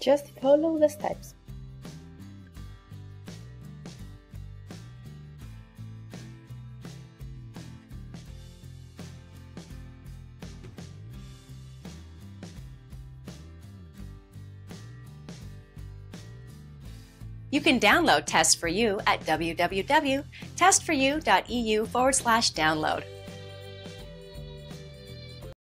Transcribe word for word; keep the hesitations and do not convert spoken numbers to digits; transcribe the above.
Just follow the steps. You can download Test for U at w w w dot test for u dot e u forward slash download.